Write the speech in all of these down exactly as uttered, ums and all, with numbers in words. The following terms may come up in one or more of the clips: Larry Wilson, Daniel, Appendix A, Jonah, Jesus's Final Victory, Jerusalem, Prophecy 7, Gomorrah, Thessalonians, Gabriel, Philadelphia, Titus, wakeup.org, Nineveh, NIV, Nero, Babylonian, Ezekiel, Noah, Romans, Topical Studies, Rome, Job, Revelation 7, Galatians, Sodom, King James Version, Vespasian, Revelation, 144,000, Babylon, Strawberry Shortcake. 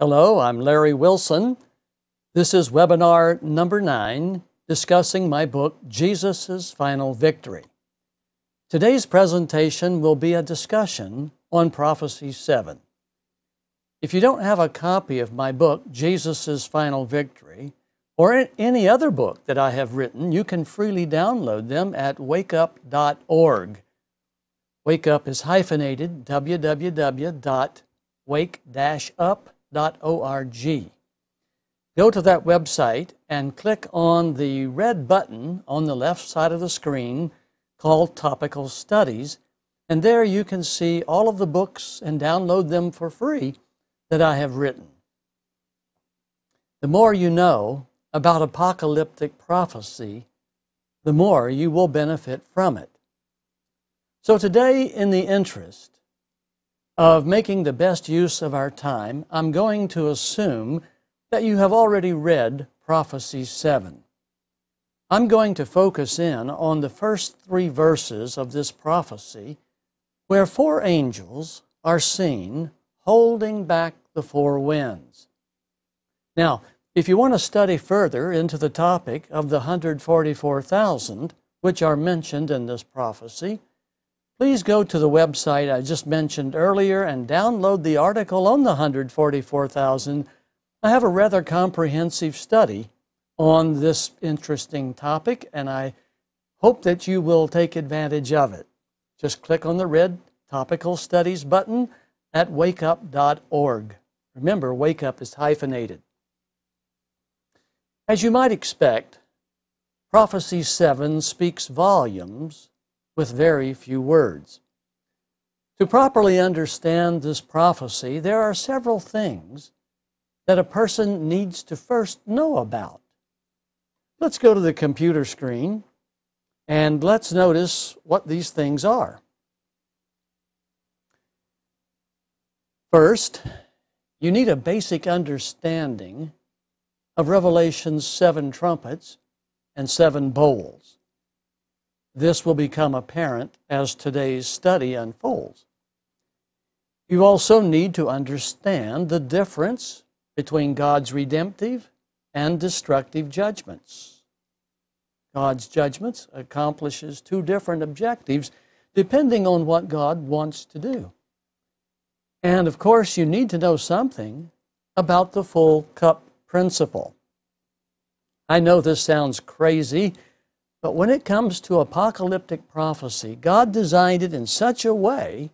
Hello, I'm Larry Wilson. This is webinar number nine, discussing my book, Jesus's Final Victory. Today's presentation will be a discussion on Prophecy seven. If you don't have a copy of my book, Jesus's Final Victory, or any other book that I have written, you can freely download them at wake up dot org. Wake Up is hyphenated, w w w dot wake dash up dot org. Go to that website and click on the red button on the left side of the screen called Topical Studies, and there you can see all of the books and download them for free that I have written. The more you know about apocalyptic prophecy, the more you will benefit from it. So today, in the interest of making the best use of our time, I'm going to assume that you have already read Prophecy seven. I'm going to focus in on the first three verses of this prophecy, where four angels are seen holding back the four winds. Now, if you want to study further into the topic of the one hundred forty-four thousand, which are mentioned in this prophecy, please go to the website I just mentioned earlier and download the article on the one hundred forty-four thousand. I have a rather comprehensive study on this interesting topic, and I hope that you will take advantage of it. Just click on the red Topical Studies button at wake up dot org. Remember, Wake Up is hyphenated. As you might expect, Prophecy seven speaks volumes with very few words. To properly understand this prophecy, there are several things that a person needs to first know about. Let's go to the computer screen and let's notice what these things are. First, you need a basic understanding of Revelation's seven trumpets and seven bowls. This will become apparent as today's study unfolds. You also need to understand the difference between God's redemptive and destructive judgments. God's judgments accomplishes two different objectives depending on what God wants to do. And of course, you need to know something about the full cup principle. I know this sounds crazy, but when it comes to apocalyptic prophecy, God designed it in such a way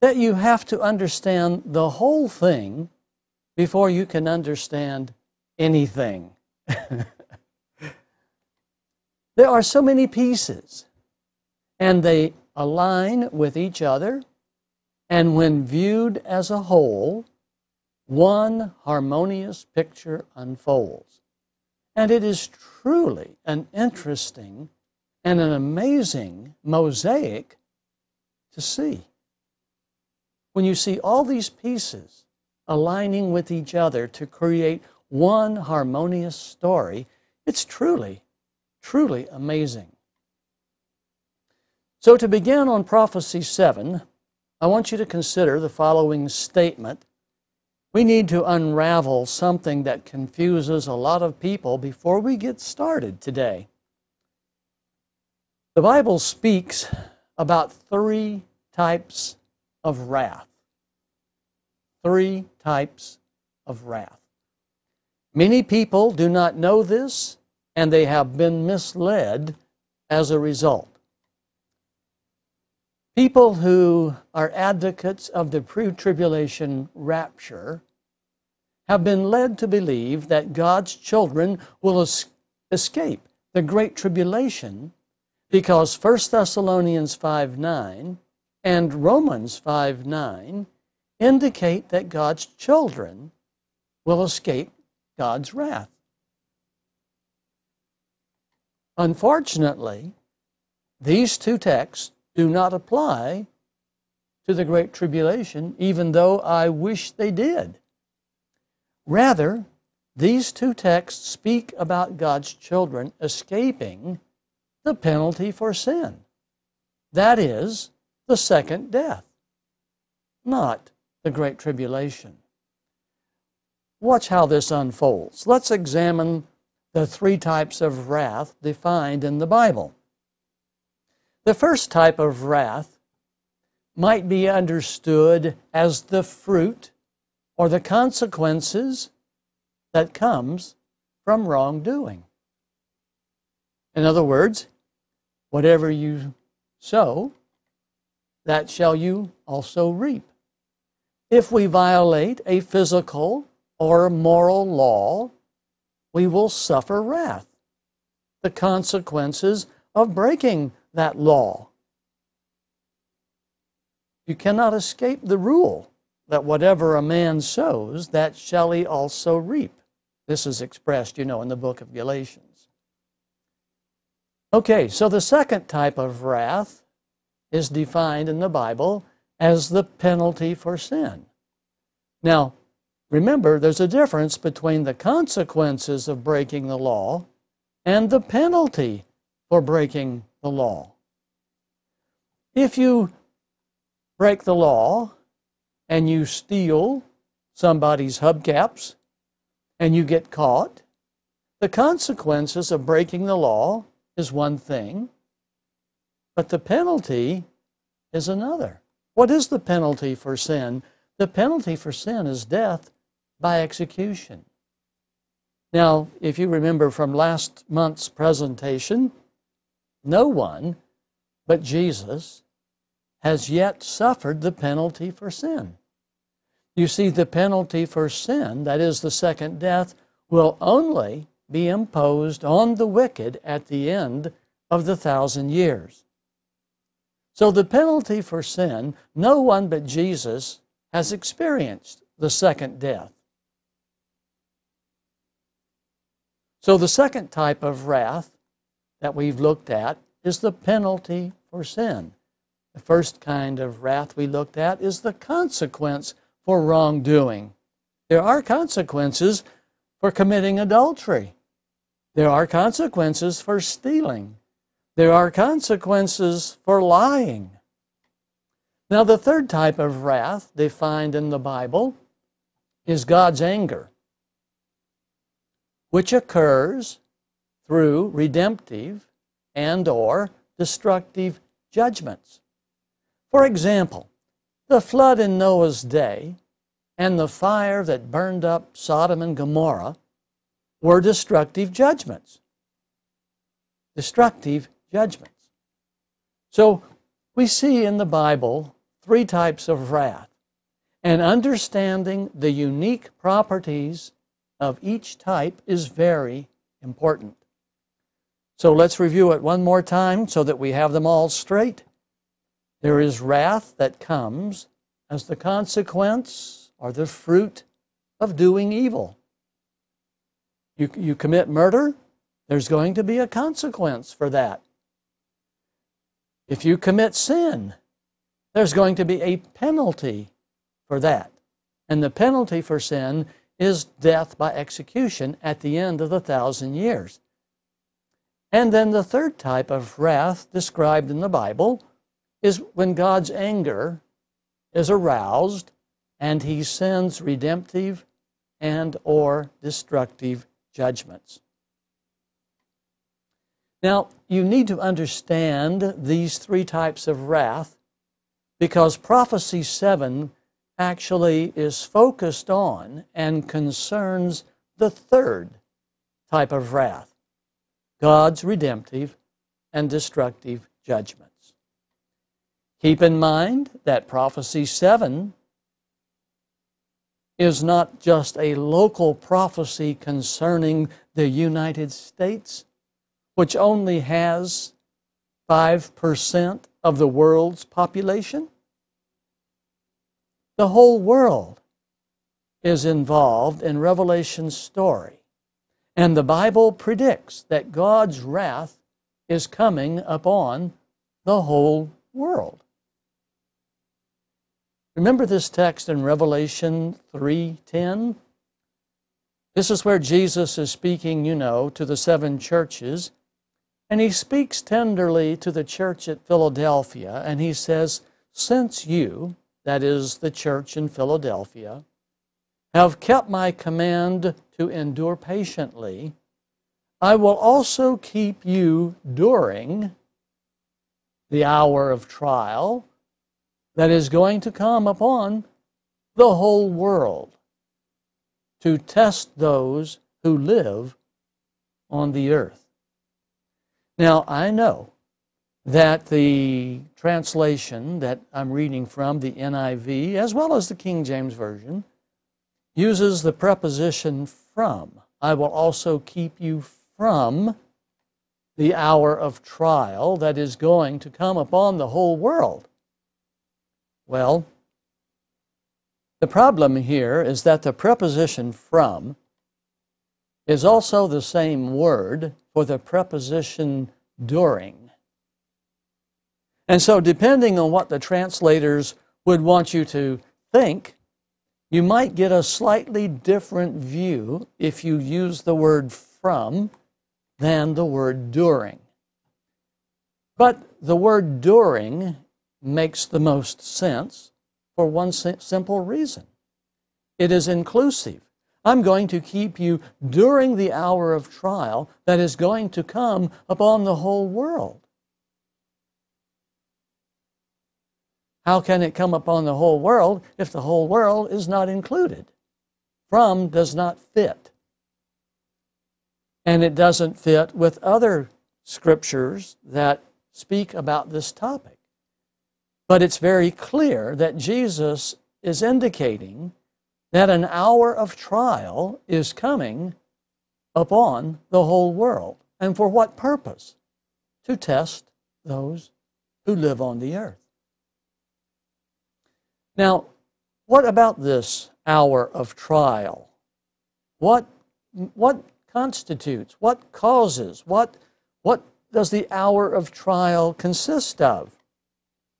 that you have to understand the whole thing before you can understand anything. There are so many pieces, and they align with each other, and when viewed as a whole, one harmonious picture unfolds. And it is truly an interesting and an amazing mosaic to see. When you see all these pieces aligning with each other to create one harmonious story, it's truly, truly amazing. So to begin on Prophecy seven, I want you to consider the following statement. We need to unravel something that confuses a lot of people before we get started today. The Bible speaks about three types of wrath. Three types of wrath. Many people do not know this, and they have been misled as a result. People who are advocates of the pre-tribulation rapture have been led to believe that God's children will es- escape the Great Tribulation because First Thessalonians five nine and Romans five nine indicate that God's children will escape God's wrath. Unfortunately, these two texts do not apply to the Great Tribulation, even though I wish they did. Rather, these two texts speak about God's children escaping the penalty for sin. That is, the second death, not the Great Tribulation. Watch how this unfolds. Let's examine the three types of wrath defined in the Bible. The first type of wrath might be understood as the fruit or the consequences that comes from wrongdoing. In other words, whatever you sow, that shall you also reap. If we violate a physical or moral law, we will suffer wrath, the consequences of breaking that law. You cannot escape the rule that whatever a man sows, that shall he also reap. This is expressed, you know, in the book of Galatians. Okay, so the second type of wrath is defined in the Bible as the penalty for sin. Now, remember, there's a difference between the consequences of breaking the law and the penalty for breaking the law. If you break the law and you steal somebody's hubcaps and you get caught, the consequences of breaking the law is one thing, but the penalty is another. What is the penalty for sin? The penalty for sin is death by execution. Now, if you remember from last month's presentation, no one but Jesus has yet suffered the penalty for sin. You see, the penalty for sin, that is the second death, will only be imposed on the wicked at the end of the thousand years. So the penalty for sin, no one but Jesus has experienced the second death. So the second type of wrath that we've looked at is the penalty for sin. The first kind of wrath we looked at is the consequence for wrongdoing. There are consequences for committing adultery. There are consequences for stealing. There are consequences for lying. Now, the third type of wrath defined in the Bible is God's anger, which occurs through redemptive and or destructive judgments. For example, the flood in Noah's day and the fire that burned up Sodom and Gomorrah were destructive judgments. Destructive judgments. So we see in the Bible three types of wrath, and understanding the unique properties of each type is very important. So let's review it one more time so that we have them all straight. There is wrath that comes as the consequence or the fruit of doing evil. You, you commit murder, there's going to be a consequence for that. If you commit sin, there's going to be a penalty for that. And the penalty for sin is death by execution at the end of the thousand years. And then the third type of wrath described in the Bible is when God's anger is aroused and He sends redemptive and or destructive judgments. Now, you need to understand these three types of wrath because Prophecy seven actually is focused on and concerns the third type of wrath, God's redemptive and destructive judgment. Keep in mind that Prophecy seven is not just a local prophecy concerning the United States, which only has five percent of the world's population. The whole world is involved in Revelation's story, and the Bible predicts that God's wrath is coming upon the whole world. Remember this text in Revelation three ten? This is where Jesus is speaking, you know, to the seven churches, and He speaks tenderly to the church at Philadelphia, and He says, "Since you," that is the church in Philadelphia, have kept my command to endure patiently, I will also keep you during the hour of trial that is going to come upon the whole world to test those who live on the earth. Now, I know that the translation that I'm reading from, the N I V, as well as the King James Version, uses the preposition from. I will also keep you from the hour of trial that is going to come upon the whole world. Well, the problem here is that the preposition from is also the same word for the preposition during. And so depending on what the translators would want you to think, you might get a slightly different view if you use the word from than the word during. But the word during makes the most sense for one simple reason. It is inclusive. I'm going to keep you during the hour of trial that is going to come upon the whole world. How can it come upon the whole world if the whole world is not included? From does not fit. And it doesn't fit with other scriptures that speak about this topic. But it's very clear that Jesus is indicating that an hour of trial is coming upon the whole world. And for what purpose? To test those who live on the earth. Now, what about this hour of trial? What, what constitutes, what causes, what, what does the hour of trial consist of?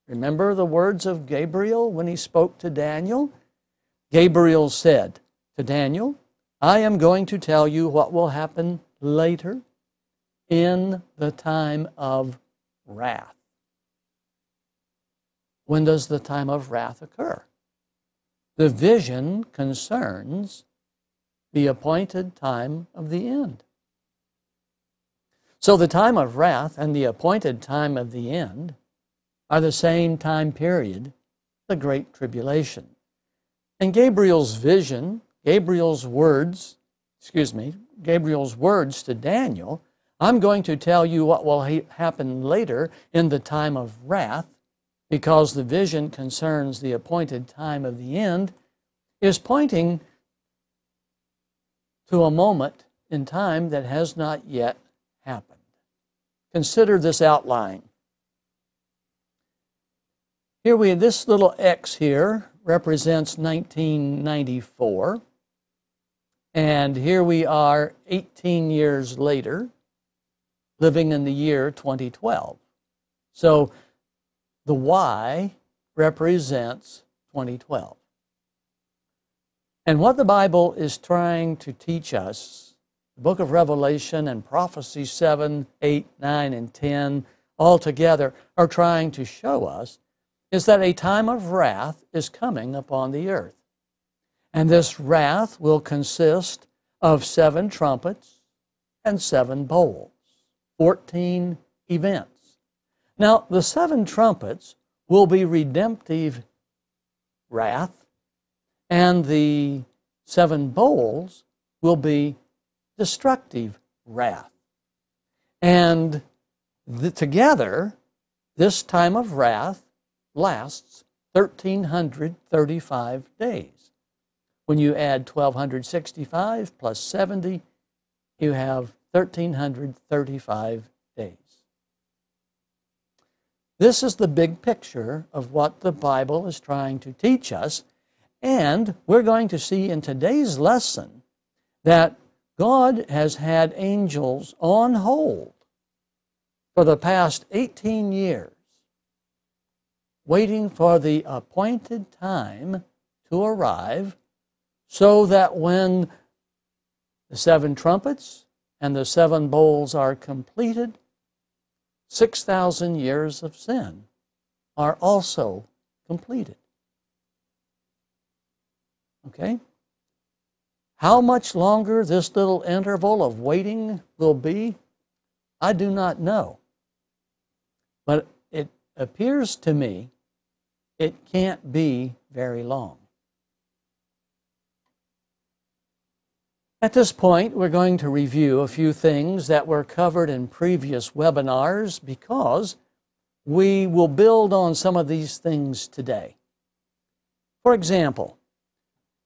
Remember the words of Gabriel when he spoke to Daniel? Gabriel said to Daniel, I am going to tell you what will happen later in the time of wrath. When does the time of wrath occur? The vision concerns the appointed time of the end. So the time of wrath and the appointed time of the end are the same time period, the Great Tribulation. And Gabriel's vision, Gabriel's words, excuse me, Gabriel's words to Daniel, I'm going to tell you what will happen later in the time of wrath, because the vision concerns the appointed time of the end, is pointing to a moment in time that has not yet happened. Consider this outline. Here we have this little X here represents nineteen ninety-four. And here we are eighteen years later, living in the year twenty twelve. So the Y represents twenty twelve. And what the Bible is trying to teach us, the book of Revelation and Prophecy seven, eight, nine, and ten all together are trying to show us, is that a time of wrath is coming upon the earth. And this wrath will consist of seven trumpets and seven bowls, fourteen events. Now, the seven trumpets will be redemptive wrath, and the seven bowls will be destructive wrath. And the, together, this time of wrath lasts one thousand three hundred thirty-five days. When you add one thousand two hundred sixty-five plus seventy, you have one thousand three hundred thirty-five days. This is the big picture of what the Bible is trying to teach us, and we're going to see in today's lesson that God has had angels on hold for the past eighteen years, waiting for the appointed time to arrive, so that when the seven trumpets and the seven bowls are completed, six thousand years of sin are also completed. Okay? How much longer this little interval of waiting will be, I do not know. But it appears to me it can't be very long. At this point, we're going to review a few things that were covered in previous webinars because we will build on some of these things today. For example,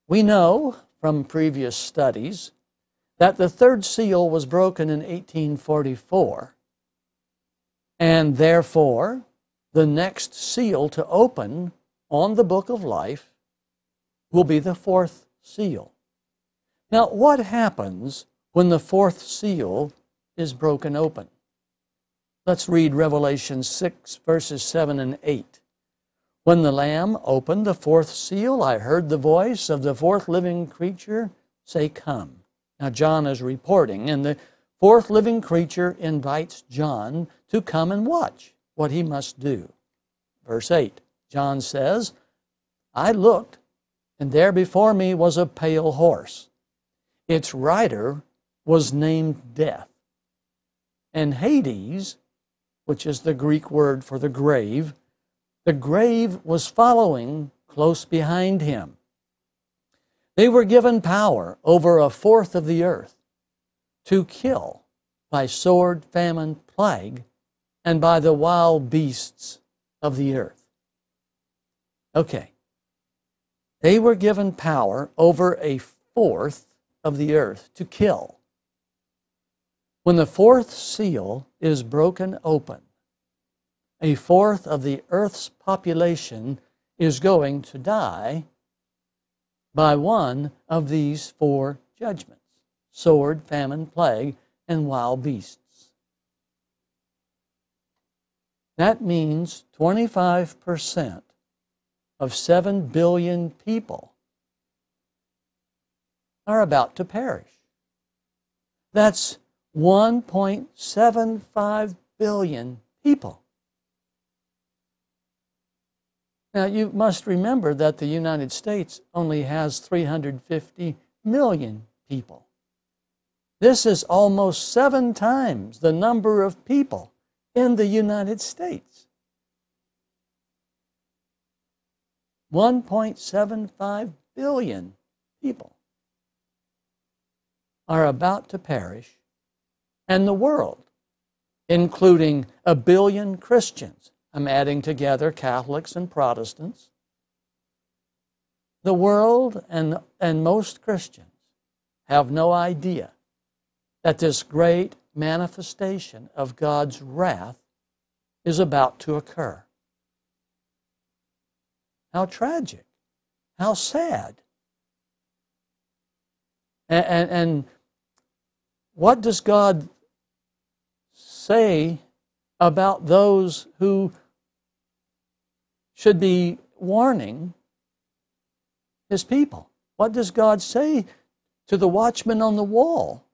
we know from previous studies that the third seal was broken in eighteen forty-four, and therefore the next seal to open on the Book of Life will be the fourth seal. Now, what happens when the fourth seal is broken open? Let's read Revelation six, verses seven and eight. When the Lamb opened the fourth seal, I heard the voice of the fourth living creature say, "Come." Now, John is reporting, and the fourth living creature invites John to come and watch what he must do. Verse eight, John says, "I looked, and there before me was a pale horse. Its rider was named Death, and Hades," which is the Greek word for the grave, the grave was following close behind him. They were given power over a fourth of the earth to kill by sword, famine, plague, and by the wild beasts of the earth. Okay. They were given power over a fourth of the earth to kill. When the fourth seal is broken open, a fourth of the earth's population is going to die by one of these four judgments: sword, famine, plague, and wild beasts. That means twenty-five percent of seven billion people are about to perish. That's one point seven five billion people. Now, you must remember that the United States only has three hundred fifty million people. This is almost seven times the number of people in the United States. one point seven five billion people are about to perish, and the world, including a billion Christians — I'm adding together Catholics and Protestants — the world and, and most Christians have no idea that this great manifestation of God's wrath is about to occur. How tragic, how sad. And, and, and what does God say about those who should be warning His people? What does God say to the watchman on the wall?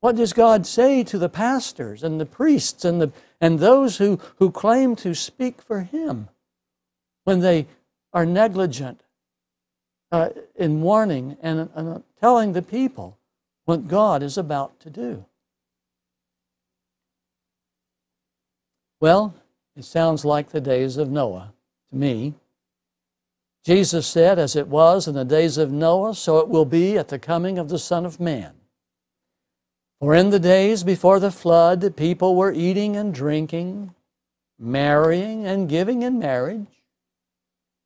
What does God say to the pastors and the priests and, the, and those who, who claim to speak for Him when they are negligent uh, in warning and, and telling the people what God is about to do? Well, it sounds like the days of Noah to me. Jesus said, "As it was in the days of Noah, so it will be at the coming of the Son of Man. For in the days before the flood, people were eating and drinking, marrying and giving in marriage,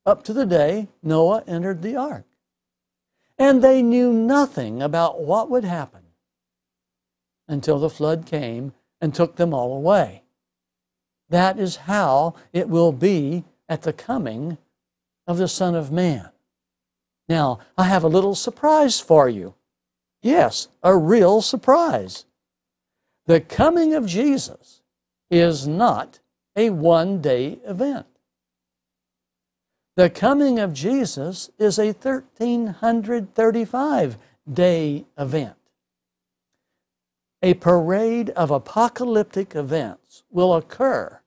up to the day Noah entered the ark. And they knew nothing about what would happen until the flood came and took them all away." That is how it will be at the coming of the Son of Man. Now, I have a little surprise for you. Yes, a real surprise. The coming of Jesus is not a one-day event. The coming of Jesus is a one thousand three hundred thirty-five day event. A parade of apocalyptic events will occur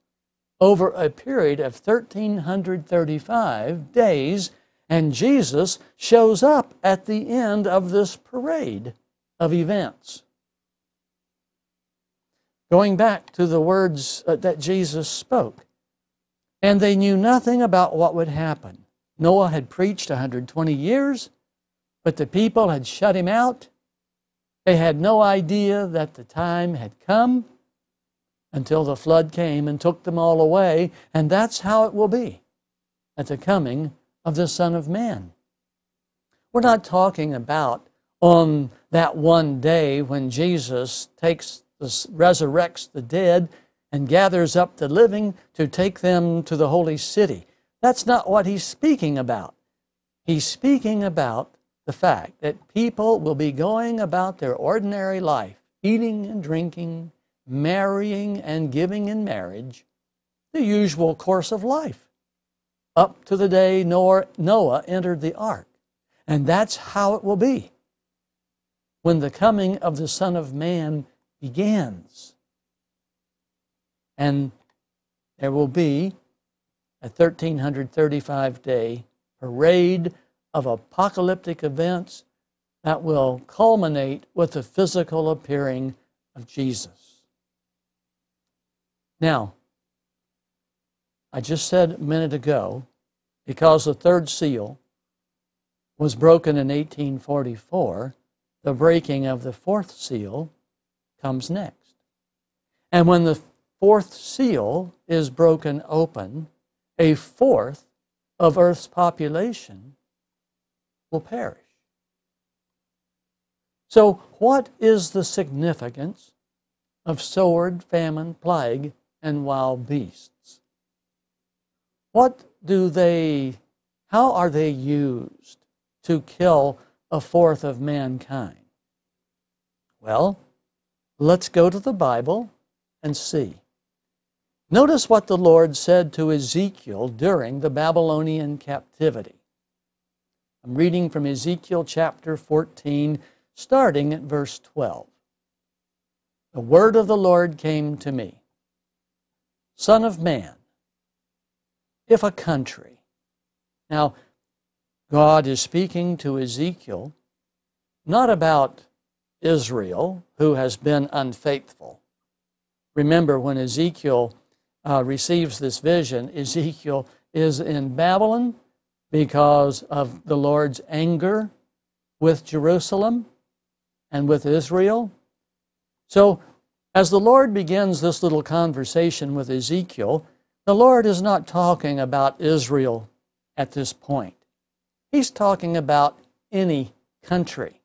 over a period of one thousand three hundred thirty-five days And Jesus shows up at the end of this parade of events. Going back to the words that Jesus spoke, and they knew nothing about what would happen. Noah had preached one hundred twenty years, but the people had shut him out. They had no idea that the time had come until the flood came and took them all away, and that's how it will be at the coming of the Son of Man. We're not talking about on that one day when Jesus takes resurrects the dead and gathers up the living to take them to the holy city. That's not what he's speaking about. He's speaking about the fact that people will be going about their ordinary life, eating and drinking, marrying and giving in marriage, the usual course of life, up to the day Noah entered the ark. And that's how it will be when the coming of the Son of Man begins. And there will be a one thousand three hundred thirty-five day parade of apocalyptic events that will culminate with the physical appearing of Jesus. Now, I just said a minute ago, because the third seal was broken in eighteen forty-four, the breaking of the fourth seal comes next. And when the fourth seal is broken open, a fourth of Earth's population will perish. So what is the significance of sword, famine, plague, and wild beasts? What do they, how are they used to kill a fourth of mankind? Well, let's go to the Bible and see. Notice what the Lord said to Ezekiel during the Babylonian captivity. I'm reading from Ezekiel chapter fourteen, starting at verse twelve. The word of the Lord came to me. Son of man, if a country... Now, God is speaking to Ezekiel not about Israel, who has been unfaithful. Remember, when Ezekiel Uh, receives this vision, Ezekiel is in Babylon because of the Lord's anger with Jerusalem and with Israel. So, as the Lord begins this little conversation with Ezekiel, the Lord is not talking about Israel at this point. He's talking about any country,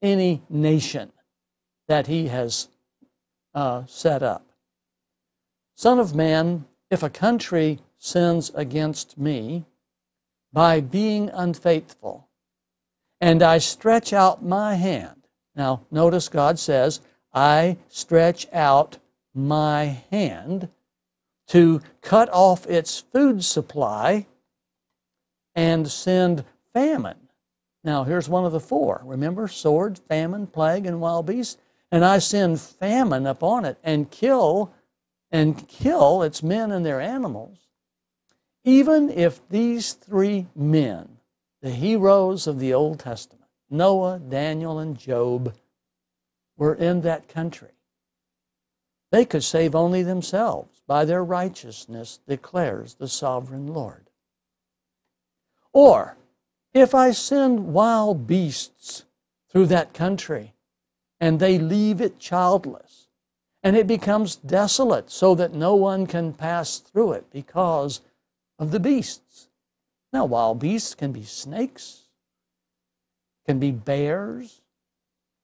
any nation that he has uh, set up. Son of man, if a country sins against me by being unfaithful, and I stretch out my hand. Now, notice God says, I stretch out my hand to cut off its food supply and send famine. Now, here's one of the four. Remember, sword, famine, plague, and wild beasts. And I send famine upon it and kill and kill its men and their animals, even if these three men, the heroes of the Old Testament, Noah, Daniel, and Job, were in that country. They could save only themselves by their righteousness, declares the sovereign Lord. Or, if I send wild beasts through that country, and they leave it childless, and it becomes desolate so that no one can pass through it because of the beasts. Now, wild beasts can be snakes, can be bears,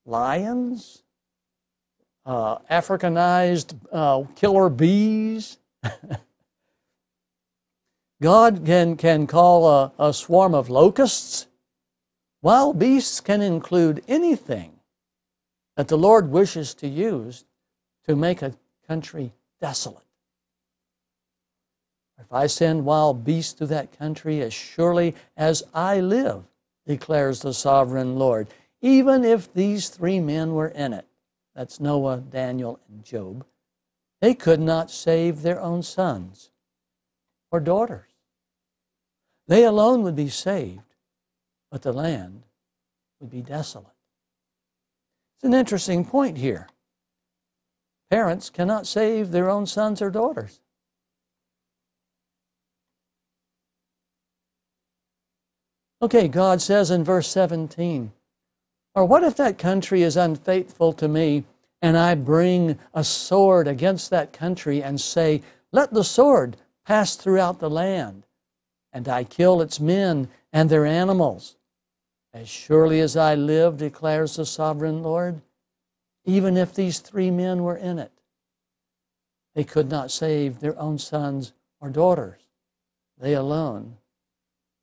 lions, uh, Africanized uh, killer bees. God can, can call a, a swarm of locusts. Wild beasts can include anything that the Lord wishes to use to make a country desolate. If I send wild beasts to that country, as surely as I live, declares the sovereign Lord, even if these three men were in it, that's Noah, Daniel, and Job, they could not save their own sons or daughters. They alone would be saved but the land would be desolate. It's an interesting point here. Parents cannot save their own sons or daughters. Okay, God says in verse seventeen, or what if that country is unfaithful to me, and I bring a sword against that country and say, let the sword pass throughout the land, and I kill its men and their animals. As surely as I live, declares the sovereign Lord, even if these three men were in it, they could not save their own sons or daughters. They alone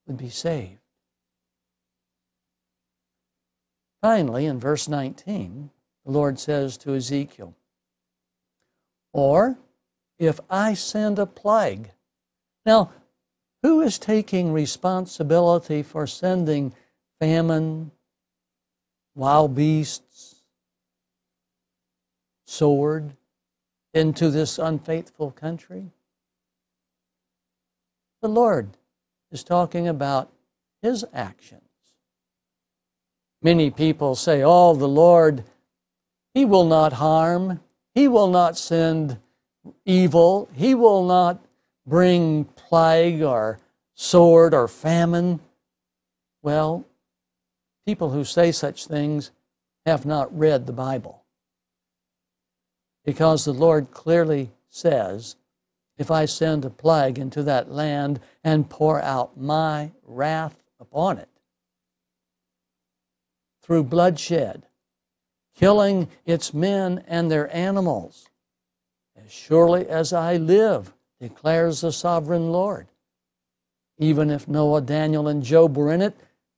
would be saved. Finally, in verse nineteen, the Lord says to Ezekiel, or if I send a plague. Now, who is taking responsibility for sending famine, wild beasts, sword into this unfaithful country? The Lord is talking about His actions. Many people say, oh, the Lord, He will not harm, He will not send evil, He will not bring plague or sword or famine. Well, people who say such things have not read the Bible. Because the Lord clearly says, if I send a plague into that land and pour out my wrath upon it, through bloodshed, killing its men and their animals, as surely as I live, declares the sovereign Lord, even if Noah, Daniel, and Job were in it,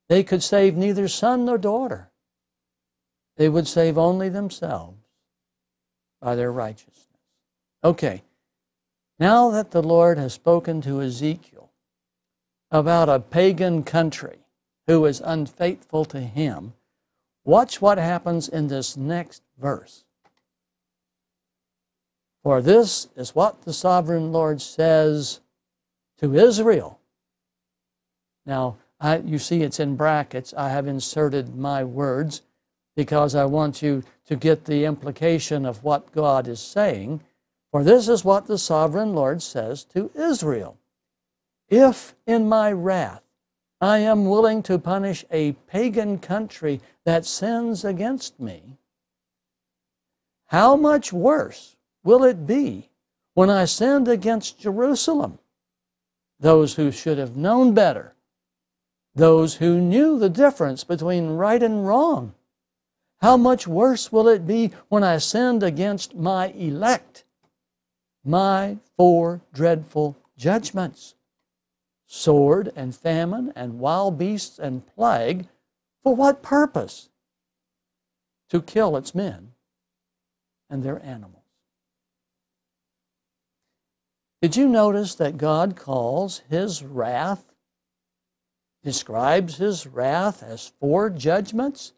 they could save neither son nor daughter. They would save only themselves by their righteousness. Okay, now that the Lord has spoken to Ezekiel about a pagan country who is unfaithful to Him, watch what happens in this next verse. For this is what the sovereign Lord says to Israel. Now, I, you see it's in brackets. I have inserted my words because I want you to get the implication of what God is saying. For this is what the sovereign Lord says to Israel. If in my wrath I am willing to punish a pagan country that sins against me, how much worse will it be when I sinned against Jerusalem? Those who should have known better, those who knew the difference between right and wrong, how much worse will it be when I sinned against my elect, my four dreadful judgments, sword and famine and wild beasts and plague? For what purpose? To kill its men and their animals. Did you notice that God calls His wrath, describes His wrath as four judgments?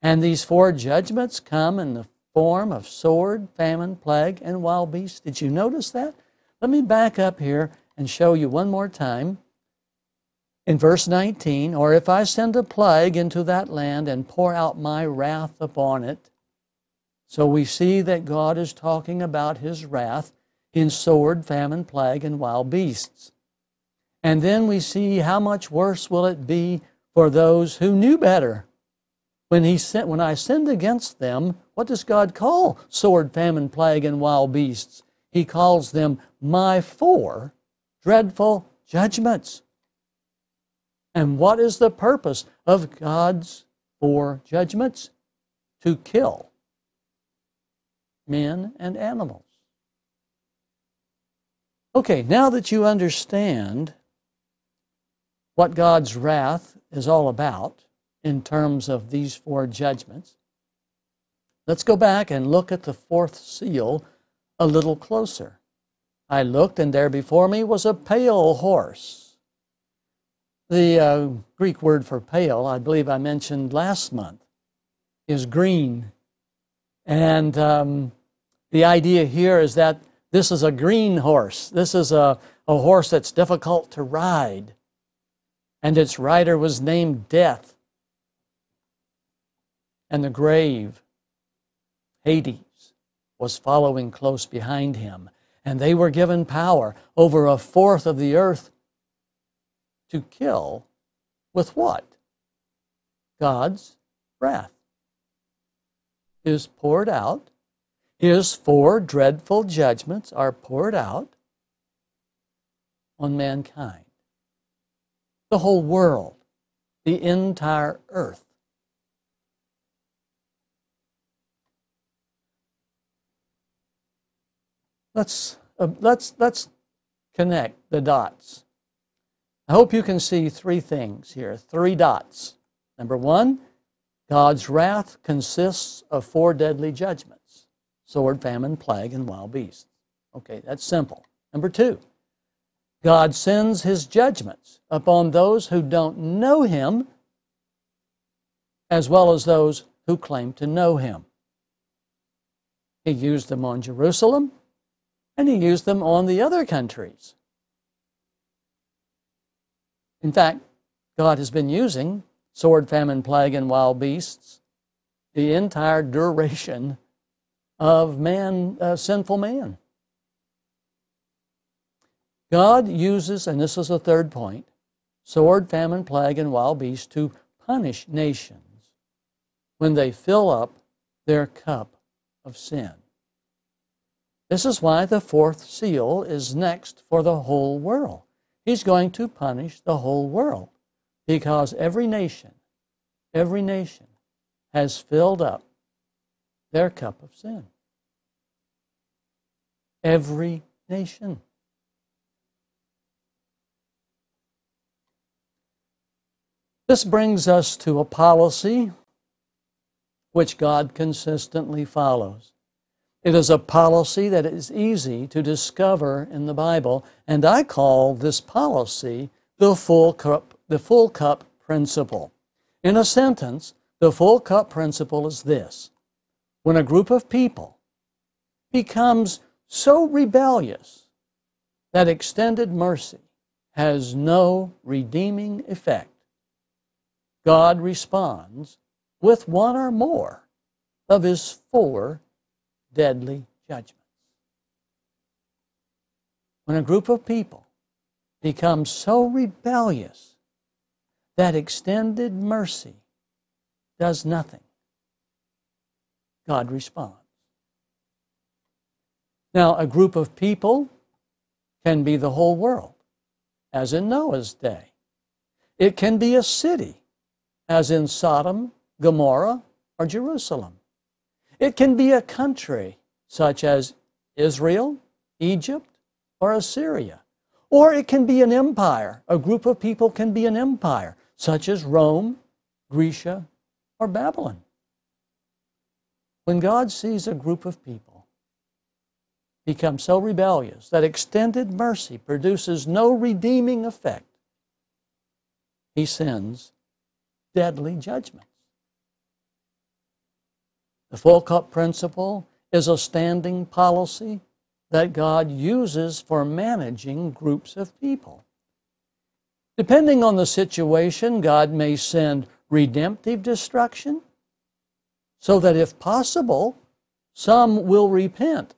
And these four judgments come in the form of sword, famine, plague, and wild beasts. Did you notice that? Let me back up here and show you one more time. In verse nineteen, or if I send a plague into that land and pour out my wrath upon it. So we see that God is talking about His wrath in sword, famine, plague, and wild beasts. And then we see how much worse will it be for those who knew better. When, he sent, when I sinned against them, what does God call sword, famine, plague, and wild beasts? He calls them my four dreadful judgments. And what is the purpose of God's four judgments? To kill men and animals. Okay, now that you understand what God's wrath is all about, in terms of these four judgments, let's go back and look at the fourth seal a little closer. I looked, and there before me was a pale horse. The uh, Greek word for pale, I believe I mentioned last month, is green. And um, the idea here is that this is a green horse. This is a, a horse that's difficult to ride. and its writer was named Death, and the grave, Hades, was following close behind him, and they were given power over a fourth of the earth to kill with what? God's wrath is poured out. His four dreadful judgments are poured out on mankind. The whole world, the entire earth. Let's, uh, let's, let's connect the dots. I hope you can see three things here, three dots. Number one, God's wrath consists of four deadly judgments: sword, famine, plague, and wild beasts. Okay, that's simple. Number two, God sends his judgments upon those who don't know him, as well as those who claim to know him. He used them on Jerusalem, and he used them on the other countries. In fact, God has been using sword, famine, plague, and wild beasts the entire duration of man, uh, sinful man. God uses, and this is the third point, sword, famine, plague, and wild beasts to punish nations when they fill up their cup of sin. This is why the fourth seal is next for the whole world. He's going to punish the whole world because every nation, every nation has filled up their cup of sin. Every nation. This brings us to a policy which God consistently follows. It is a policy that is easy to discover in the Bible, and I call this policy the full cup, the full cup principle. In a sentence, the full cup principle is this: when a group of people becomes so rebellious that extended mercy has no redeeming effect, God responds with one or more of his four deadly judgments. When a group of people becomes so rebellious that extended mercy does nothing, God responds. Now, a group of people can be the whole world, as in Noah's day. It can be a city, as in Sodom, Gomorrah, or Jerusalem. It can be a country, such as Israel, Egypt, or Assyria. Or it can be an empire. A group of people can be an empire, such as Rome, Grecia, or Babylon. When God sees a group of people become so rebellious that extended mercy produces no redeeming effect, he sends deadly judgment. The full cup principle is a standing policy that God uses for managing groups of people. Depending on the situation, God may send redemptive destruction so that, if possible, some will repent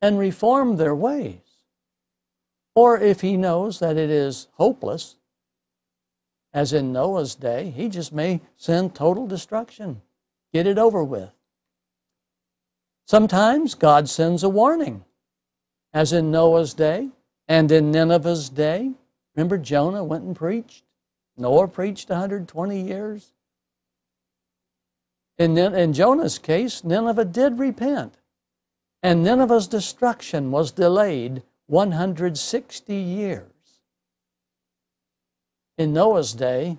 and reform their ways. Or if he knows that it is hopeless, as in Noah's day, he just may send total destruction. Get it over with. Sometimes God sends a warning, as in Noah's day and in Nineveh's day. Remember, Jonah went and preached. Noah preached one hundred twenty years. In, in Jonah's case, Nineveh did repent, and Nineveh's destruction was delayed one hundred sixty years. In Noah's day,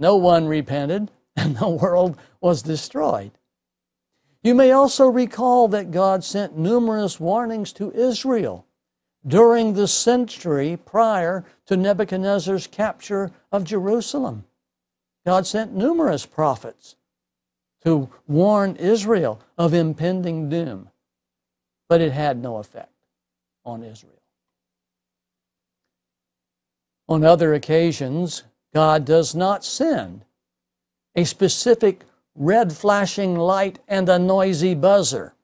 no one repented, and the world was destroyed. You may also recall that God sent numerous warnings to Israel during the century prior to Nebuchadnezzar's capture of Jerusalem. God sent numerous prophets to warn Israel of impending doom, but it had no effect on Israel. On other occasions, God does not send a specific red flashing light and a noisy buzzer.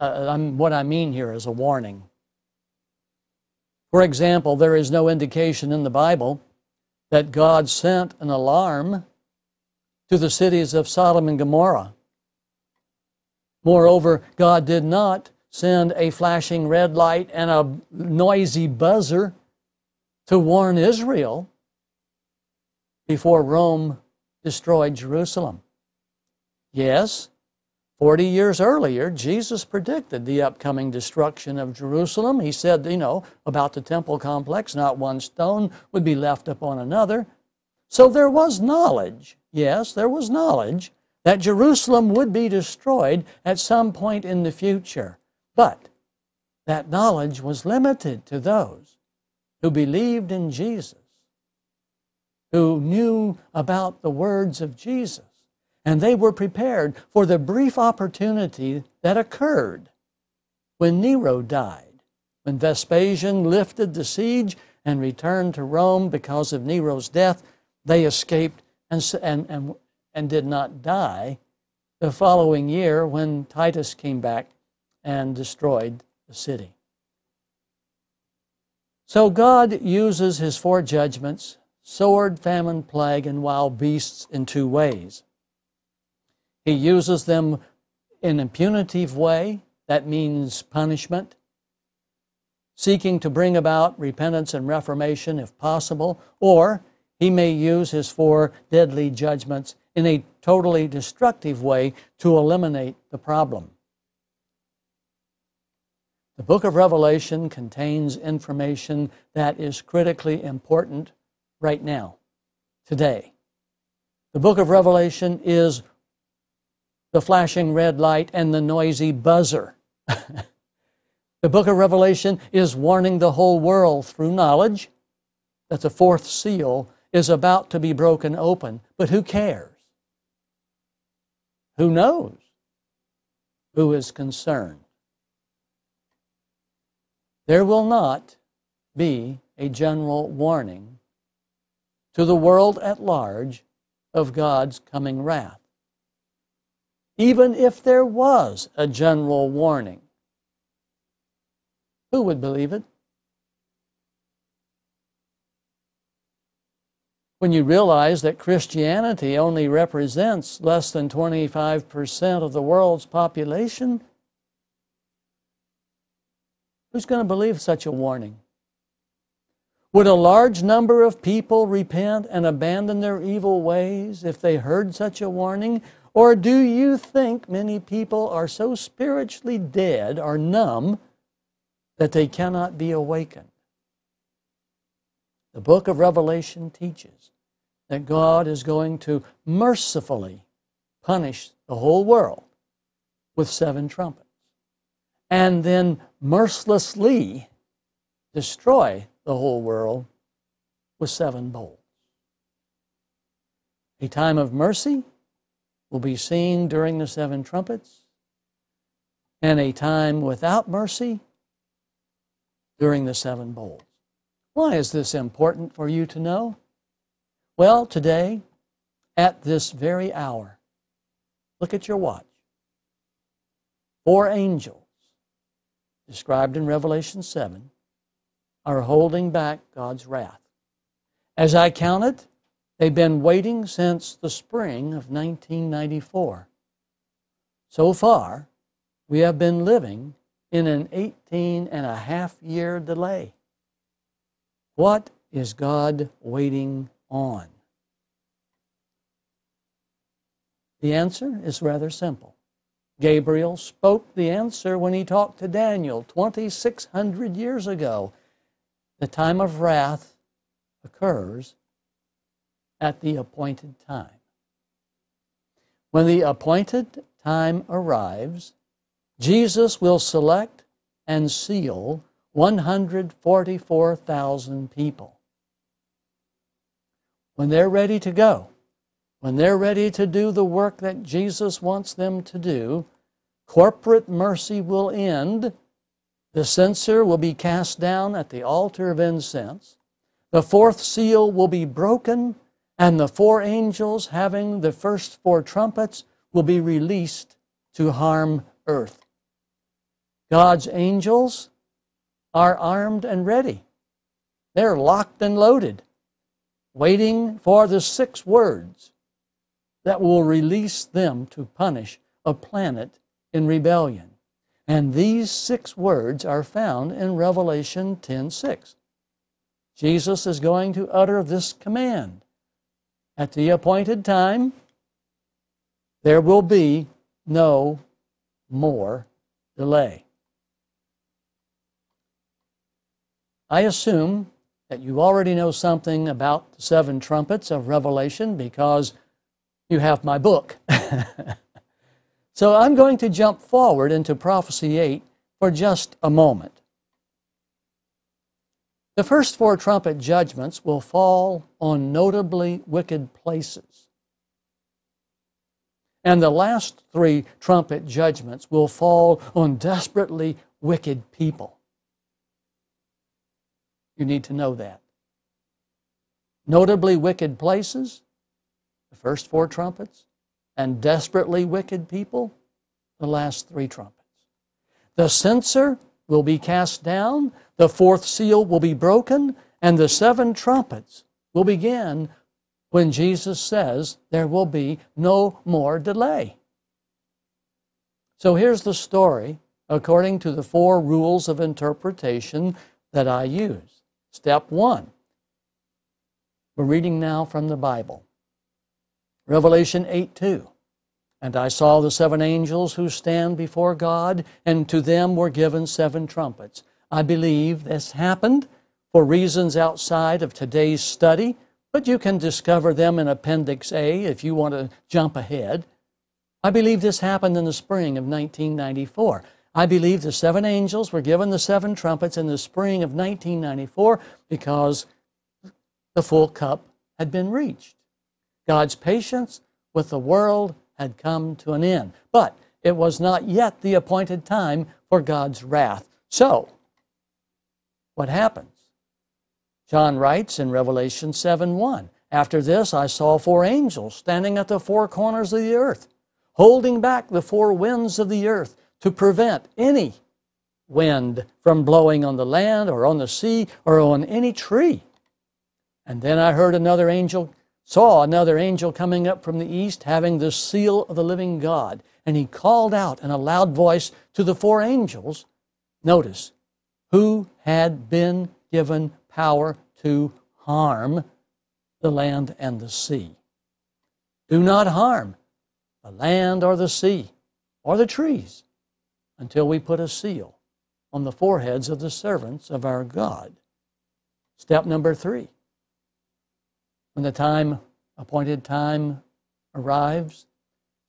Uh, I'm, what I mean here is a warning. For example, there is no indication in the Bible that God sent an alarm to the cities of Sodom and Gomorrah. Moreover, God did not send a flashing red light and a noisy buzzer to warn Israel before Rome destroyed Jerusalem. Yes, forty years earlier, Jesus predicted the upcoming destruction of Jerusalem. He said, you know, about the temple complex, not one stone would be left upon another. So there was knowledge, yes, there was knowledge that Jerusalem would be destroyed at some point in the future. But that knowledge was limited to those who believed in Jesus, who knew about the words of Jesus, and they were prepared for the brief opportunity that occurred when Nero died, when Vespasian lifted the siege and returned to Rome. Because of Nero's death, they escaped and, and, and, and did not die the following year when Titus came back and destroyed the city. So God uses his four judgments, sword, famine, plague, and wild beasts, in two ways. He uses them in a punitive way, that means punishment, seeking to bring about repentance and reformation if possible, or he may use his four deadly judgments in a totally destructive way to eliminate the problem. The book of Revelation contains information that is critically important right now, today. The book of Revelation is the flashing red light and the noisy buzzer. The book of Revelation is warning the whole world through knowledge that the fourth seal is about to be broken open. But who cares? Who knows? Who is concerned? There will not be a general warning to the world at large of God's coming wrath. Even if there was a general warning, who would believe it? When you realize that Christianity only represents less than twenty-five percent of the world's population, who's going to believe such a warning? Would a large number of people repent and abandon their evil ways if they heard such a warning? Or do you think many people are so spiritually dead or numb that they cannot be awakened? The book of Revelation teaches that God is going to mercifully punish the whole world with seven trumpets, and then mercilessly destroy the whole world with seven bowls. A time of mercy will be seen during the seven trumpets, and a time without mercy during the seven bowls. Why is this important for you to know? Well, today, at this very hour, look at your watch. Four angels, described in Revelation seven, are holding back God's wrath. As I counted, they've been waiting since the spring of nineteen ninety-four. So far, we have been living in an eighteen and a half year delay. What is God waiting on? The answer is rather simple. Gabriel spoke the answer when he talked to Daniel twenty-six hundred years ago. The time of wrath occurs at the appointed time. When the appointed time arrives, Jesus will select and seal one hundred forty-four thousand people. When they're ready to go, when they're ready to do the work that Jesus wants them to do, corporate mercy will end. The censer will be cast down at the altar of incense. The fourth seal will be broken, and the four angels having the first four trumpets will be released to harm earth. God's angels are armed and ready. They're locked and loaded, waiting for the six words that will release them to punish a planet in rebellion. And these six words are found in Revelation ten six. Jesus is going to utter this command. At the appointed time, there will be no more delay. I assume that you already know something about the seven trumpets of Revelation because you have my book. So I'm going to jump forward into Prophecy eight for just a moment. The first four trumpet judgments will fall on notably wicked places. And the last three trumpet judgments will fall on desperately wicked people. You need to know that. Notably wicked places, the first four trumpets, and desperately wicked people, the last three trumpets. The censer will be cast down, the fourth seal will be broken, and the seven trumpets will begin when Jesus says there will be no more delay. So here's the story according to the four rules of interpretation that I use. Step one, we're reading now from the Bible. Revelation eight two, and I saw the seven angels who stand before God, and to them were given seven trumpets. I believe this happened for reasons outside of today's study, but you can discover them in Appendix A if you want to jump ahead. I believe this happened in the spring of nineteen ninety-four. I believe the seven angels were given the seven trumpets in the spring of nineteen ninety-four because the full cup had been reached. God's patience with the world had come to an end, but it was not yet the appointed time for God's wrath. So, what happens? John writes in Revelation seven one, "After this I saw four angels standing at the four corners of the earth, holding back the four winds of the earth to prevent any wind from blowing on the land or on the sea or on any tree. And then I heard another angel saw another angel coming up from the east, having the seal of the living God. And he called out in a loud voice to the four angels," notice, "who had been given power to harm the land and the sea. Do not harm the land or the sea or the trees until we put a seal on the foreheads of the servants of our God." Step number three. When the time, appointed time arrives,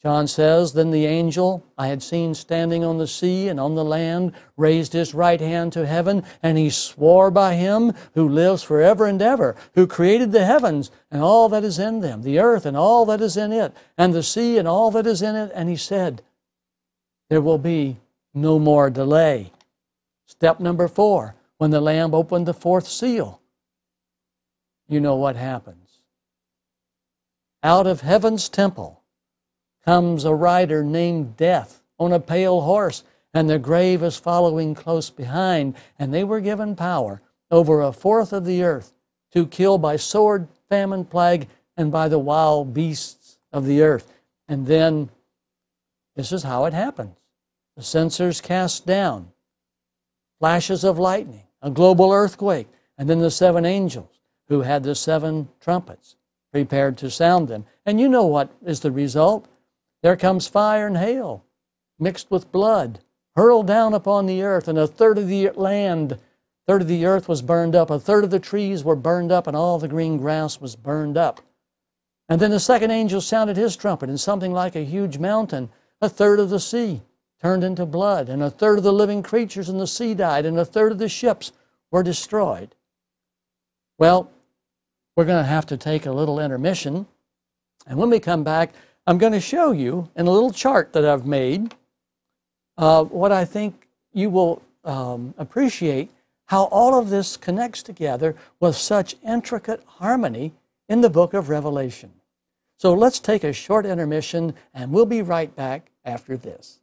John says, "Then the angel I had seen standing on the sea and on the land raised his right hand to heaven, and he swore by him who lives forever and ever, who created the heavens and all that is in them, the earth and all that is in it, and the sea and all that is in it. And he said, there will be no more delay." Step number four, when the Lamb opened the fourth seal, you know what happened. Out of heaven's temple comes a rider named Death on a pale horse, and the grave is following close behind. And they were given power over a fourth of the earth to kill by sword, famine, plague, and by the wild beasts of the earth. And then this is how it happens. The censers cast down, flashes of lightning, a global earthquake, and then the seven angels who had the seven trumpets prepared to sound them. And you know what is the result. There comes fire and hail mixed with blood, hurled down upon the earth, and a third of the land, a third of the earth was burned up, a third of the trees were burned up, and all the green grass was burned up. And then the second angel sounded his trumpet, and something like a huge mountain, a third of the sea, turned into blood, and a third of the living creatures in the sea died, and a third of the ships were destroyed. Well, we're going to have to take a little intermission. And when we come back, I'm going to show you in a little chart that I've made uh, what I think you will um, appreciate how all of this connects together with such intricate harmony in the book of Revelation. So let's take a short intermission, and we'll be right back after this.